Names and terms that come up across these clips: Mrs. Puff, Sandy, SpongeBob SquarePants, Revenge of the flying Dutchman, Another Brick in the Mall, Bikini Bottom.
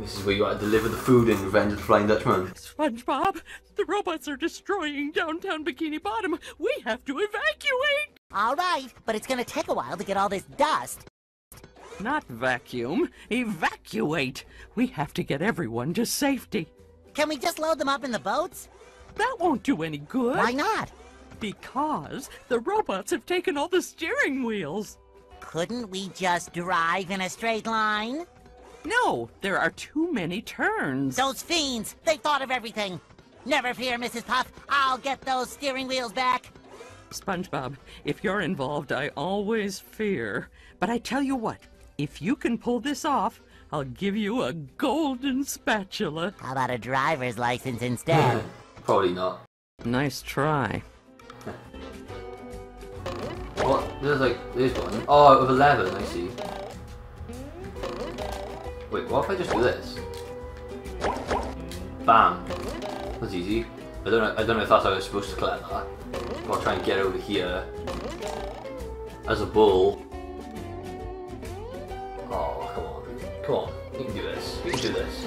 This is where you gotta deliver the food in Revenge of the Flying Dutchman. SpongeBob, the robots are destroying downtown Bikini Bottom. We have to evacuate! Alright, but it's gonna take a while to get all this dust. Not vacuum, evacuate! We have to get everyone to safety. Can we just load them up in the boats? That won't do any good. Why not? Because the robots have taken all the steering wheels. Couldn't we just drive in a straight line? No, there are too many turns. Those fiends, they thought of everything. Never fear, Mrs. Puff, I'll get those steering wheels back. SpongeBob, if you're involved, I always fear. But I tell you what, if you can pull this off, I'll give you a golden spatula. How about a driver's license instead? Probably not. Nice try. What? There's like this one. Oh, with 11, I see. Wait, what if I just do this? Bam! That's easy. I don't know if that's how I was supposed to collect that. I'll try and get over here as a ball. Oh, come on. Come on. You can do this. You can do this.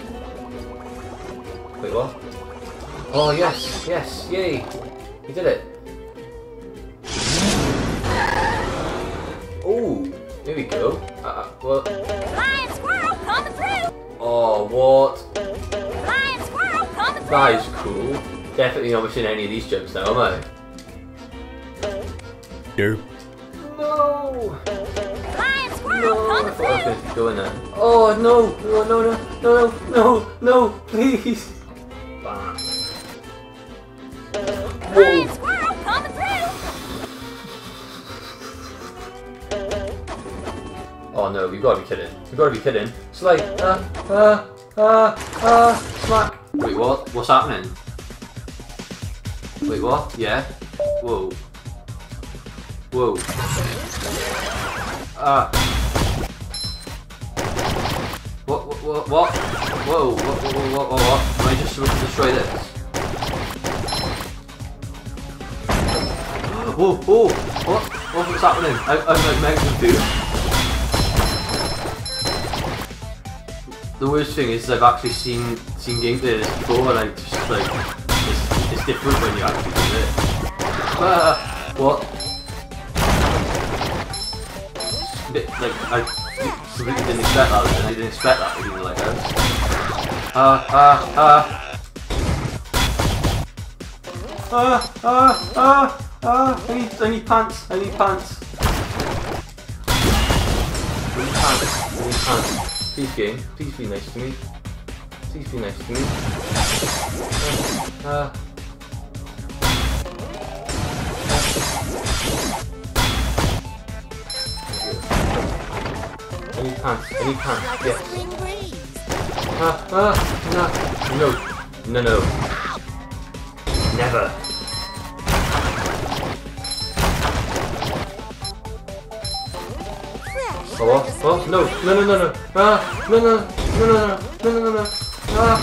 Wait, what? Oh, yes! Yes! Yay! You did it! Oh, there we go. What? Lion squirrel coming through! Oh, what? Lion squirrel coming through! That is cool. Definitely not missing any of these jumps now, am I? No. No! Lion squirrel coming through! I was going to go in there. Oh, no! No, no, no, no, no, no, no, please! Bam. Lion squirrel coming through! Oh no, we've got to be kidding. We've got to be kidding. It's like, smack. Wait, what? What's happening? Wait, what? Yeah? Whoa. Whoa. Ah. What? Whoa, what? Am I just supposed to destroy this? Whoa, whoa, what? What's happening? I'm like Megs with dude. The worst thing is I've actually seen gameplay this before, and I just like it's different when you actually do it. What? Bit, like I completely didn't expect that, and I didn't expect that to be like this. I need pants. I need pants. Please game, please be nice to me. Please be nice to me. Any pants, yes. No. Never. Oh, what? Oh, no. No. Ah.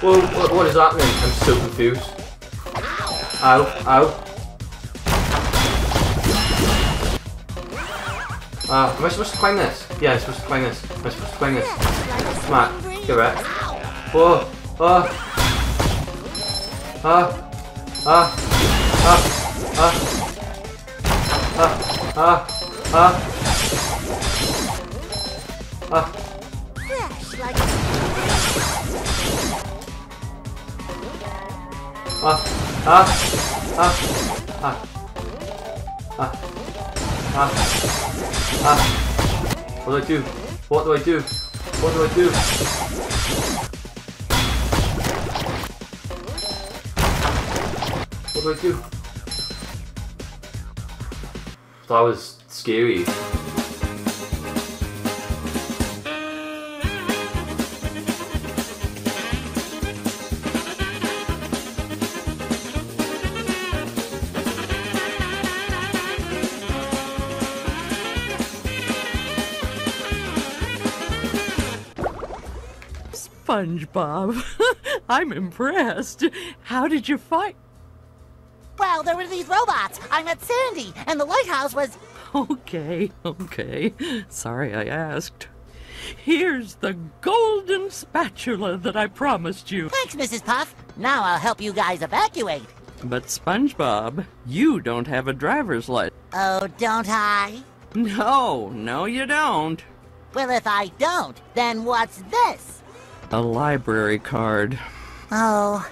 Whoa, what is happening? I'm so confused. Ow. Ah, am I supposed to climb this? Yeah, I'm supposed to climb this. Smack, correct. Whoa, What do I do? What do I do? That was scary. SpongeBob, I'm impressed. How did you fight? Well, there were these robots. I met Sandy, and the lighthouse was... Okay. Sorry I asked. Here's the golden spatula that I promised you. Thanks, Mrs. Puff. Now I'll help you guys evacuate. But SpongeBob, you don't have a driver's license. Oh, don't I? No, no you don't. Well, if I don't, then what's this? A library card. Oh.